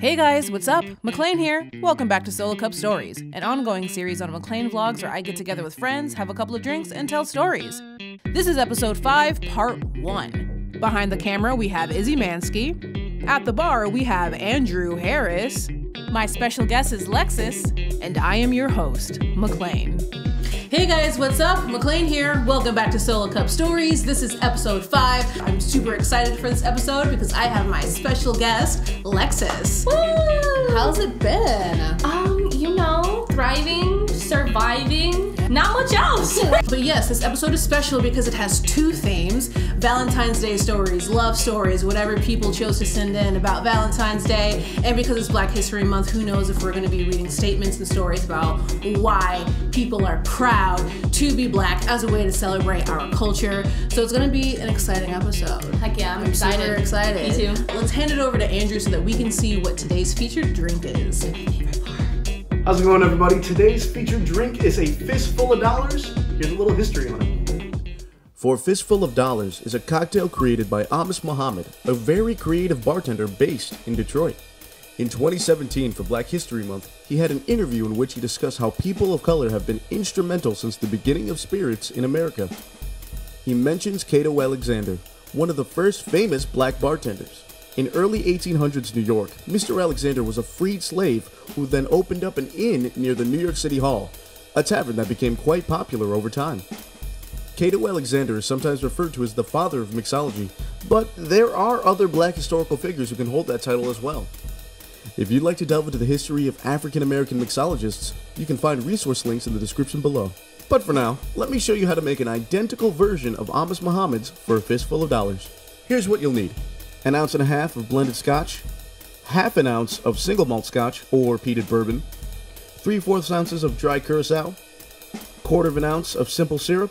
Hey guys, what's up? McClain here. Welcome back to Solo Cup Stories, an ongoing series on McClain vlogs where I get together with friends, have a couple of drinks, and tell stories. This is episode 5, part 1. Behind the camera, we have Izzy Manske. At the bar, we have Andrew Harris. My special guest is Lexus, and I am your host, McClain. Hey guys, what's up? McClain here. Welcome back to Solo Cup Stories. This is episode 5. I'm super excited for this episode because I have my special guest, Lexus. Woo! How's it been? You know, thriving, surviving, not much else. But yes, this episode is special because it has two themes: Valentine's Day stories, love stories, whatever people chose to send in about Valentine's Day, and because it's Black History Month, who knows if we're gonna be reading statements and stories about why people are proud to be black as a way to celebrate our culture. So it's gonna be an exciting episode. Heck yeah, I'm excited. Super excited. Me too. Let's hand it over to Andrew so that we can see what today's featured drink is. How's it going, everybody? Today's featured drink is a Fistful of Dollars. Here's a little history on it. For a Fistful of Dollars is a cocktail created by Amas Muhammad, a very creative bartender based in Detroit. In 2017, for Black History Month, he had an interview in which he discussed how people of color have been instrumental since the beginning of spirits in America. He mentions Cato Alexander, one of the first famous black bartenders. In early 1800s New York, Mr. Alexander was a freed slave who then opened up an inn near the New York City Hall, a tavern that became quite popular over time. Cato Alexander is sometimes referred to as the father of mixology, but there are other black historical figures who can hold that title as well. If you'd like to delve into the history of African-American mixologists, you can find resource links in the description below. But for now, let me show you how to make an identical version of Amas Muhammad's for a Fistful of Dollars. Here's what you'll need: an ounce and a half of blended scotch, half an ounce of single malt scotch or peated bourbon, 3/4 ounces of dry curacao, 1/4 ounce of simple syrup,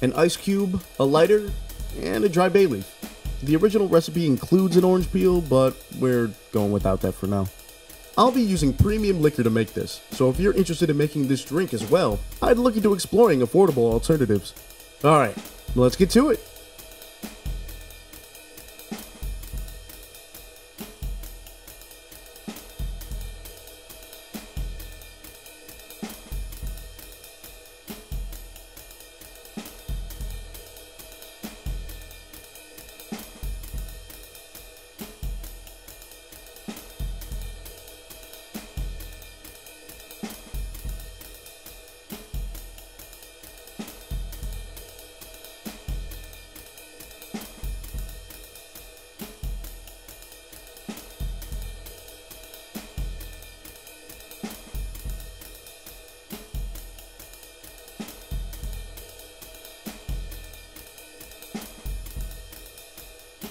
an ice cube, a lighter, and a dry bay leaf. The original recipe includes an orange peel, but we're going without that for now. I'll be using premium liquor to make this, so if you're interested in making this drink as well, I'd look into exploring affordable alternatives. Alright, let's get to it!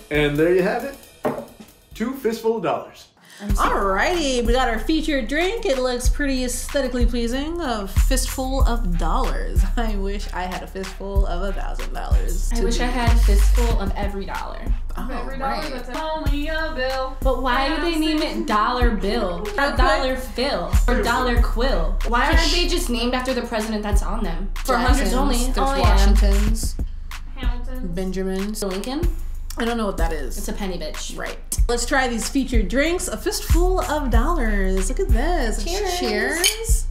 And there you have it, two Fistful of Dollars. Alrighty, we got our featured drink. It looks pretty aesthetically pleasing. A Fistful of Dollars. I wish I had a fistful of $1,000. I wish I had a fistful of every dollar. Oh, every dollar that's only a bill. But why do they name it Dollar Bill? Or Dollar Phil? Or Dollar Quill? Why aren't they just named after the president that's on them? For hundreds only. There's Washingtons. Hamilton. Benjamins. Lincoln. I don't know what that is. It's a penny, bitch. Right. Let's try these featured drinks. A Fistful of Dollars. Look at this. Cheers. Cheers.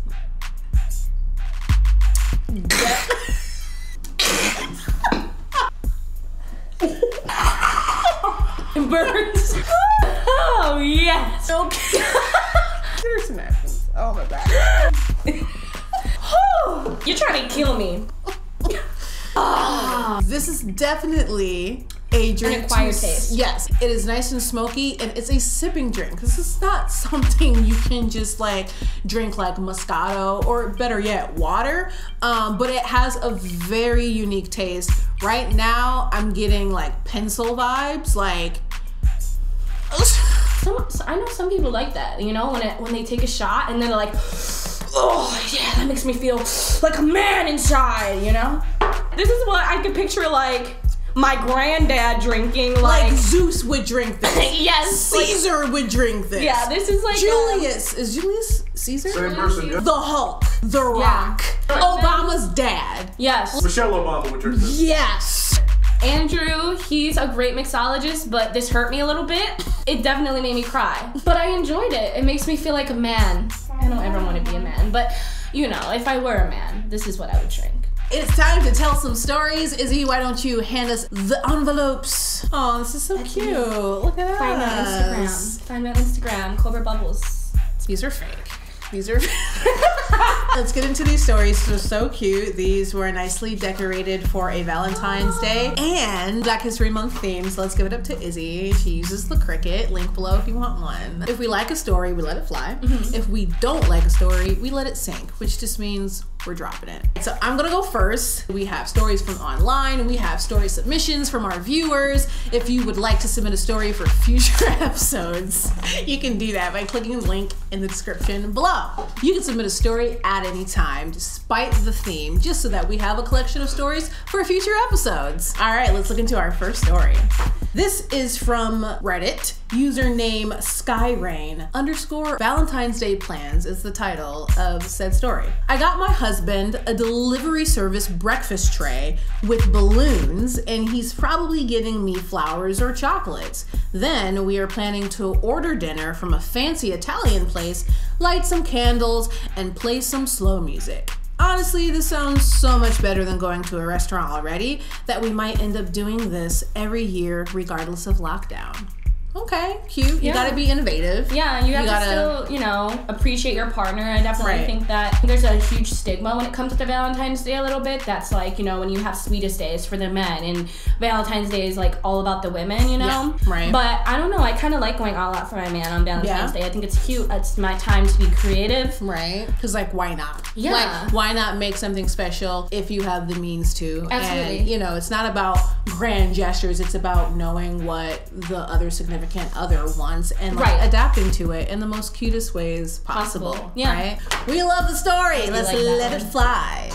It burns. Oh, yes. Okay. There's some napkins. Oh, my God. You're trying to kill me. Oh. This is definitely a drink. An acquired taste. Yes. It is nice and smoky, and it's a sipping drink. This is not something you can just like drink like Moscato or better yet, water. But it has a very unique taste. Right now, I'm getting like pencil vibes, like I know some people like that, you know, when they take a shot and they're like, oh yeah, that makes me feel like a man inside, you know? This is what I could picture like my granddad drinking, like Zeus would drink this. Yes, Caesar would drink this. Yeah, this is like Julius. Is Julius Caesar? Same person. Yeah. The Hulk, The Rock, yeah. Obama's dad. Yes. Michelle Obama would drink this. Yes. Andrew, he's a great mixologist, but this hurt me a little bit. It definitely made me cry, but I enjoyed it. It makes me feel like a man. I don't ever want to be a man, but you know, if I were a man, this is what I would drink. It's time to tell some stories. Izzy, why don't you hand us the envelopes? Oh, this is so cute. Look at that. Find me on Instagram. Find me on Instagram. Cobra Bubbles. These are fake. These are Let's get into these stories. They're so cute. These were nicely decorated for a Valentine's Day and Black History Month theme. So let's give it up to Izzy. She uses the Cricut. Link below if you want one. If we like a story, we let it fly. If we don't like a story, we let it sink, which just means we're dropping it. So I'm gonna go first. We have stories from online. We have story submissions from our viewers. If you would like to submit a story for future episodes, you can do that by clicking the link in the description below. You can submit a story at any time, despite the theme, just so that we have a collection of stories for future episodes. All right, let's look into our first story. This is from Reddit, username SkyRain, _ Valentine's Day plans is the title of said story. I got my husband a delivery service breakfast tray with balloons, and he's probably getting me flowers or chocolates. Then we are planning to order dinner from a fancy Italian place, light some candles, and play some slow music. Honestly, this sounds so much better than going to a restaurant already that we might end up doing this every year regardless of lockdown. Okay, cute. Yeah. You gotta be innovative. Yeah, you gotta still, you know, appreciate your partner. I definitely think that there's a huge stigma when it comes to Valentine's Day a little bit. That's like, you know, when you have sweetest days for the men and Valentine's Day is like all about the women, you know? Yeah, right. But I don't know, I kind of like going all out for my man on Valentine's Day. I think it's cute. It's my time to be creative. Right. Because like, why not? Yeah. Like, why not make something special if you have the means to? Absolutely. And, you know, it's not about grand gestures. It's about knowing what the other significant other wants and like adapting to it in the most cutest ways possible. Yeah. Right? We love the story. Let's like let it fly.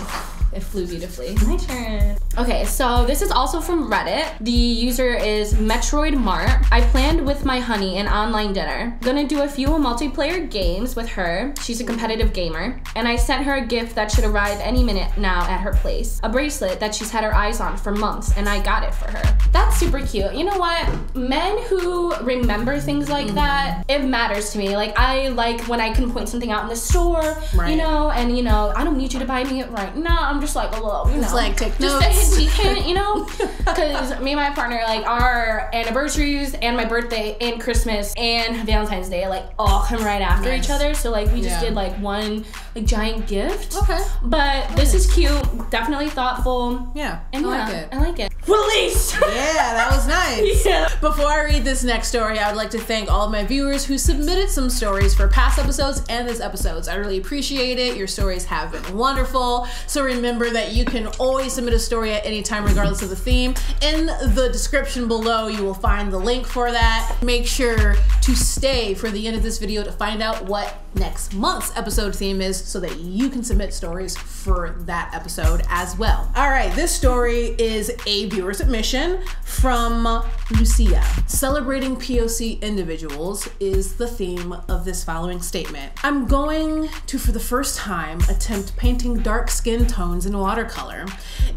It flew beautifully. My turn. Okay, so this is also from Reddit. The user is Metroid Mart. I planned with my honey an online dinner. Gonna do a few multiplayer games with her. She's a competitive gamer. And I sent her a gift that should arrive any minute now at her place. A bracelet that she's had her eyes on for months, and I got it for her. That's super cute. You know what? Men who remember things like that, it matters to me. Like, I like when I can point something out in the store, you know, and you know, I don't need you to buy me it right now. I'm just like a little, you know, like take notes. Just a hint, you know, because me and my partner, like our anniversaries and my birthday and Christmas and Valentine's Day, like all come right after each other. So like we just did like one like giant gift. Okay. But this is cute, definitely thoughtful. Yeah, and I like it. I like it. Release. Yeah, that was nice. Yeah. Before I read this next story, I would like to thank all of my viewers who submitted some stories for past episodes and this episodes. I really appreciate it. Your stories have been wonderful. So remember that you can always submit a story at any time regardless of the theme. In the description below, you will find the link for that. Make sure to stay for the end of this video to find out what next month's episode theme is so that you can submit stories for that episode as well. All right, this story is a viewer submission from Lucia. Celebrating POC individuals is the theme of this following statement. I'm going to, for the first time, attempt painting dark skin tones in watercolor.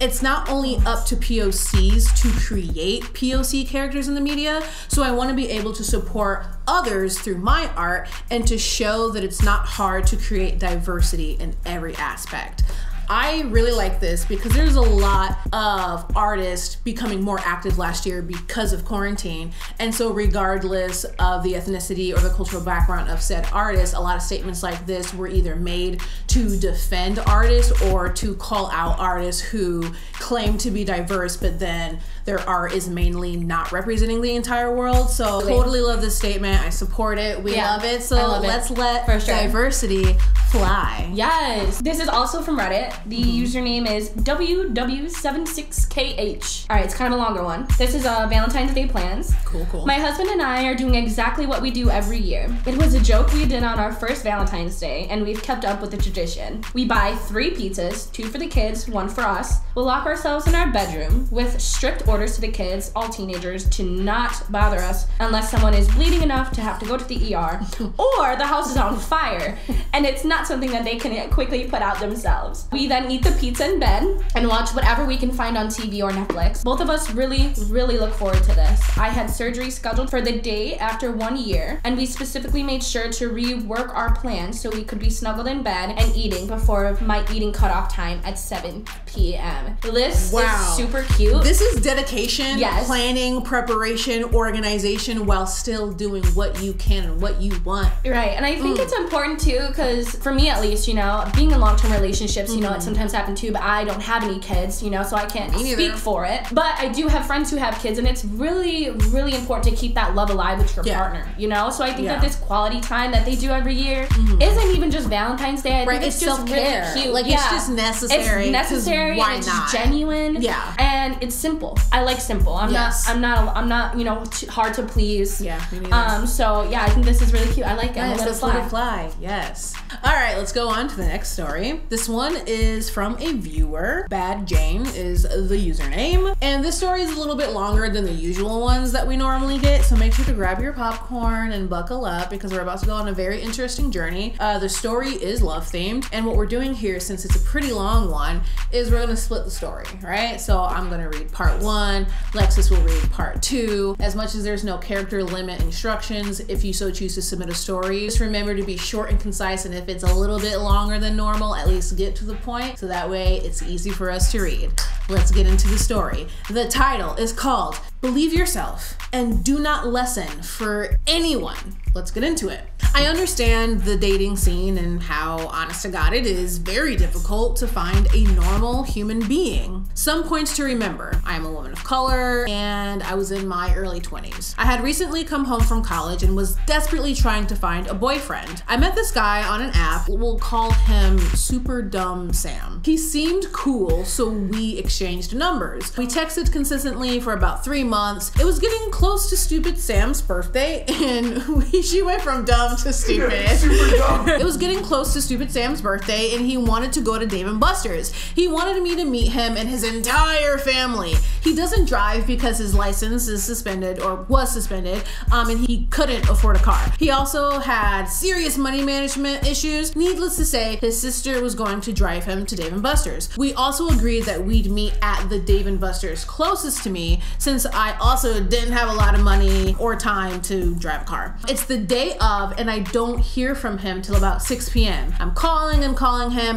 It's not only up to POCs to create POC characters in the media, so I want to be able to support others through my art and to show that it's not hard to create diversity in every aspect. I really like this because there's a lot of artists becoming more active last year because of quarantine. And so regardless of the ethnicity or the cultural background of said artists, a lot of statements like this were either made to defend artists or to call out artists who claim to be diverse, but then their art is mainly not representing the entire world. So totally love this statement. I support it. We love it. So let's let diversity fly. Yes. This is also from Reddit. The username is WW76KH. All right, it's kind of a longer one. This is Valentine's Day plans. Cool, cool. My husband and I are doing exactly what we do every year. It was a joke we did on our first Valentine's Day, and we've kept up with the tradition. We buy 3 pizzas, 2 for the kids, 1 for us. We'll lock ourselves in our bedroom with strict orders to the kids, all teenagers, to not bother us unless someone is bleeding enough to have to go to the ER or the house is on fire and it's not not something that they can quickly put out themselves. We then eat the pizza in bed and watch whatever we can find on TV or Netflix. Both of us really look forward to this. I had surgery scheduled for the day after 1 year, and we specifically made sure to rework our plans so we could be snuggled in bed and eating before my eating cutoff time at 7 p.m. This is super cute. This is dedication, planning, preparation, organization, while still doing what you can and what you want. Right, and I think it's important too, because for me at least, you know, being in long-term relationships, you know, it sometimes happens too, but I don't have any kids, you know, so I can't speak for it. But I do have friends who have kids, and it's really important to keep that love alive with your partner, you know? So I think that this quality time that they do every year isn't even just Valentine's Day. I think it's just really cute. Like, it's just necessary. It's necessary, and it's genuine. Yeah. And it's simple. I like simple. I'm not, you know, hard to please. Yeah. So yeah, I think this is really cute. I like it. Yes, let's let it fly. Yes. All right, let's go on to the next story. This one is from a viewer. Bad Jane is the username. And this story is a little bit longer than the usual ones that we normally get, so make sure to grab your popcorn and buckle up because we're about to go on a very interesting journey. The story is love themed, and what we're doing here, since it's a pretty long one, is we're gonna split the story, right? So I'm gonna read part one, Lexus will read part two. As much as there's no character limit instructions, if you so choose to submit a story, just remember to be short and concise, and if it's a little bit longer than normal, at least get to the point, so that way it's easy for us to read. Let's get into the story. The title is called Believe Yourself and Do Not Lessen for Anyone. Let's get into it. I understand the dating scene and how, honest to God, it is very difficult to find a normal human being. Some points to remember. I am a woman of color and I was in my early 20s. I had recently come home from college and was desperately trying to find a boyfriend. I met this guy on an app. We'll call him Super Dumb Sam. He seemed cool, so we exchanged numbers. We texted consistently for about 3 months. It was getting close to Stupid Sam's birthday, and she went from dumb to stupid. Super dumb. It was getting close to Stupid Sam's birthday, and he wanted to go to Dave and Buster's. He wanted me to meet him and his entire family. He doesn't drive because his license is suspended, or was suspended, and he couldn't afford a car. He also had serious money management issues. Needless to say, his sister was going to drive him to Dave and Buster's. We also agreed that we'd meet at the Dave and Buster's closest to me, since I also didn't have a lot of money or time to drive a car. It's the day of, and I don't hear from him till about 6 p.m. I'm calling him.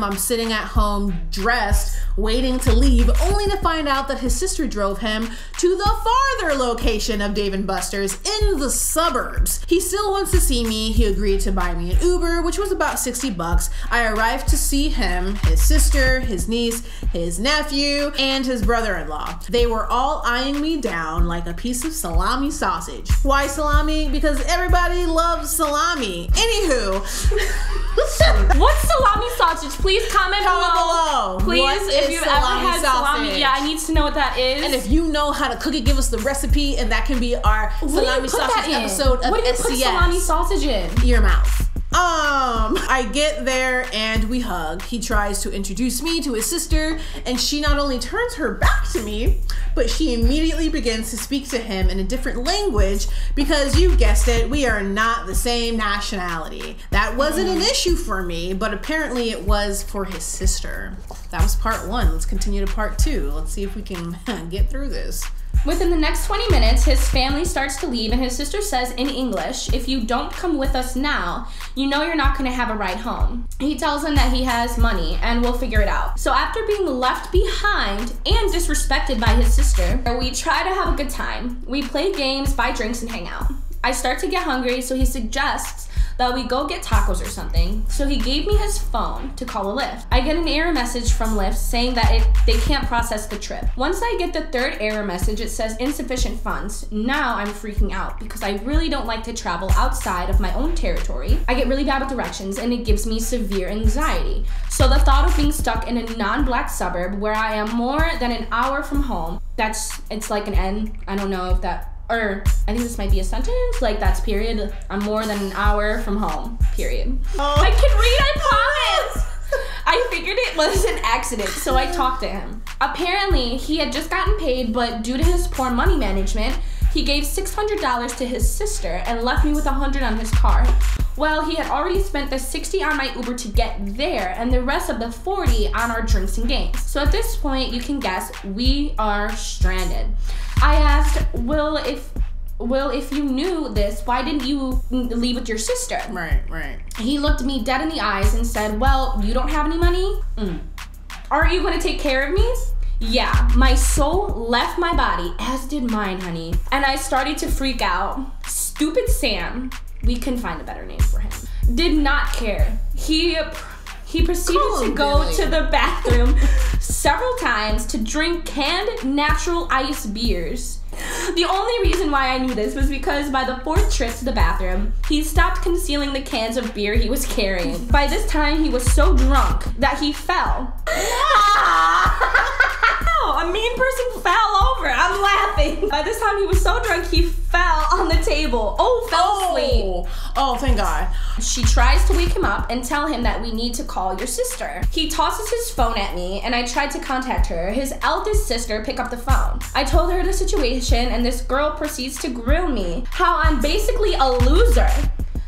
I'm sitting at home dressed, waiting to leave, only to find out that his sister drove him to the farther location of Dave and Buster's in the suburbs. He still wants to see me. He agreed to buy me an Uber, which was about 60 bucks. I arrived to see him, his sister, his niece, his nephew, and his brother-in-law. They were all eyeing me down like a piece of salami sausage. Why salami? Because everybody loves salami. Anywho. What's salami sausage? Please comment below. Please, if you've ever had salami, I need to know what that is. And if you know how to cook it, give us the recipe, and that can be our salami sausage episode of SCS. What do you put salami sausage in? Your mouth. I get there and we hug. He tries to introduce me to his sister, and she not only turns her back to me, but she immediately begins to speak to him in a different language because, you guessed it, we are not the same nationality. That wasn't an issue for me, but apparently it was for his sister. That was part one. Let's continue to part two. Let's see if we can get through this. Within the next 20 minutes, his family starts to leave, and his sister says in English, "If you don't come with us now, you know you're not going to have a ride home." He tells them that he has money and we'll figure it out. So after being left behind and disrespected by his sister, we try to have a good time. We play games, buy drinks, and hang out. I start to get hungry, so he suggests that we go get tacos or something. So he gave me his phone to call a Lyft. I get an error message from Lyft saying that they can't process the trip. Once I get the third error message, it says insufficient funds. Now I'm freaking out because I really don't like to travel outside of my own territory. I get really bad with directions, and it gives me severe anxiety. So the thought of being stuck in a non-black suburb where I am more than an hour from home, it's like an end. I don't know if that, or I think this might be a sentence, like that's period. I'm more than an hour from home, period. Oh. I can read, I promise! I figured it was an accident, so I talked to him. Apparently, he had just gotten paid, but due to his poor money management, he gave $600 to his sister and left me with $100 on his car. Well, he had already spent the $60 on my Uber to get there and the rest of the $40 on our drinks and games. So at this point, you can guess, we are stranded. I asked, Will, if you knew this, why didn't you leave with your sister? Right, right. He looked me dead in the eyes and said, well, you don't have any money? Aren't you gonna take care of me? Yeah, my soul left my body, as did mine, honey. And I started to freak out. Stupid Sam, we couldn't find a better name for him, did not care. He proceeded to go to the bathroom several times to drink canned natural ice beers. The only reason why I knew this was because by the fourth trip to the bathroom, he stopped concealing the cans of beer he was carrying. By this time, he was so drunk that he fell. A mean person fell over. I'm laughing. By this time, he was so drunk, he fell on the table. Fell asleep. Oh, thank God. She tries to wake him up and tell him that we need to call your sister. He tosses his phone at me, and I tried to contact her. His eldest sister picked up the phone. I told her the situation, and this girl proceeds to grill me. How I'm basically a loser,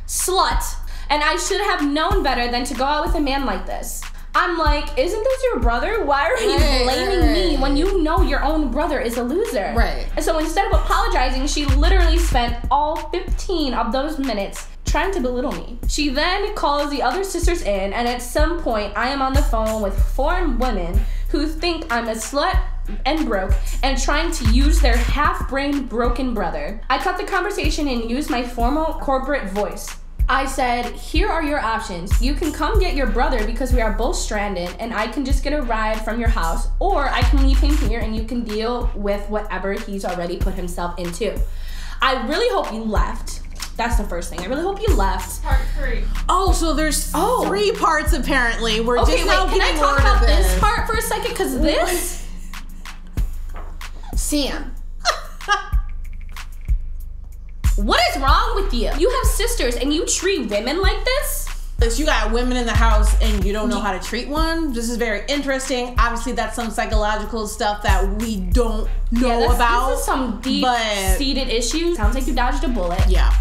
slut, and I should have known better than to go out with a man like this. I'm like, isn't this your brother? Why are you blaming me when you know your own brother is a loser? Right. And so instead of apologizing, she literally spent all 15 of those minutes trying to belittle me. She then calls the other sisters in, and at some point, I am on the phone with foreign women who think I'm a slut and broke and trying to use their half-brained broken brother. I cut the conversation and used my formal corporate voice. I said, here are your options. You can come get your brother because we are both stranded and I can just get a ride from your house, or I can leave him here and you can deal with whatever he's already put himself into. I really hope you left. That's the first thing. I really hope you left. Part three. Oh, so there's three parts apparently. We're okay, just wait, can I talk about this part for a second? Because this... Sam. What is wrong with you? You have sisters and you treat women like this? You got women in the house and you don't know how to treat one? This is very interesting. Obviously, that's some psychological stuff that we don't know about. This is some deep-seated issues. Sounds like you dodged a bullet. Yeah.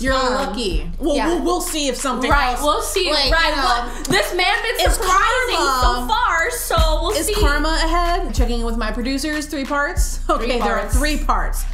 You're lucky. Well, we'll see if something else. We'll see. Like, well, this man been surprising so far, so we'll see. Is karma ahead? Checking in with my producers, three parts? Okay, there are three parts.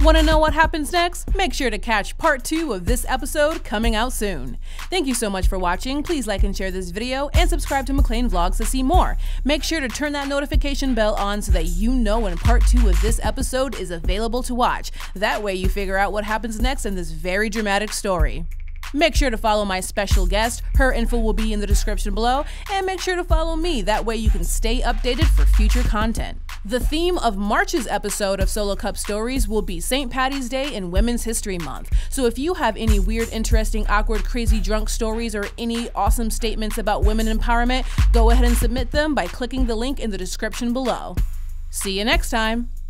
Want to know what happens next? Make sure to catch part 2 of this episode coming out soon. Thank you so much for watching. Please like and share this video and subscribe to McClain Vlogs to see more. Make sure to turn that notification bell on so that you know when part 2 of this episode is available to watch. That way you figure out what happens next in this very dramatic story. Make sure to follow my special guest. Her info will be in the description below. And make sure to follow me. That way you can stay updated for future content. The theme of March's episode of Solo Cup Stories will be St. Patty's Day and Women's History Month. So if you have any weird, interesting, awkward, crazy, drunk stories or any awesome statements about women empowerment, go ahead and submit them by clicking the link in the description below. See you next time.